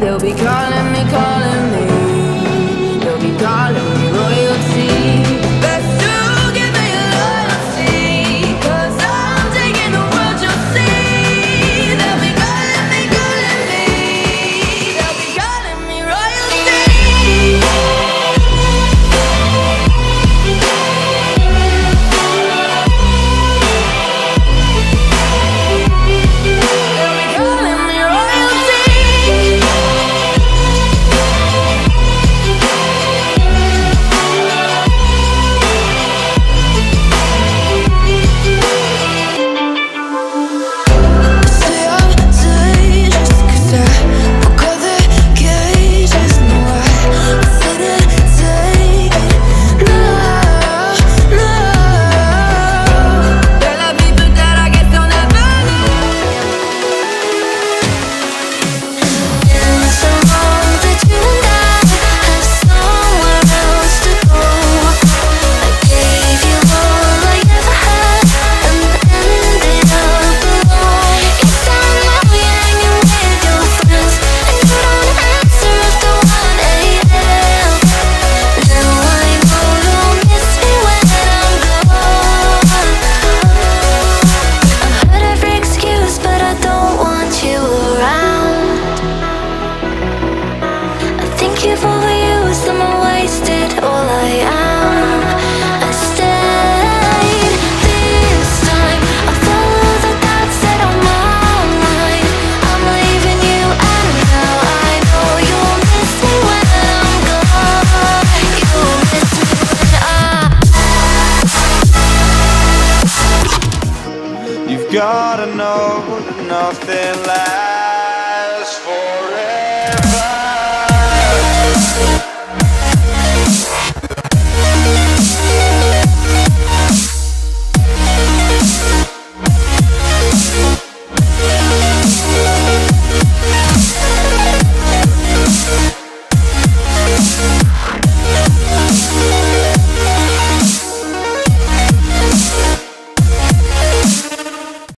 They'll be calling me, calling me.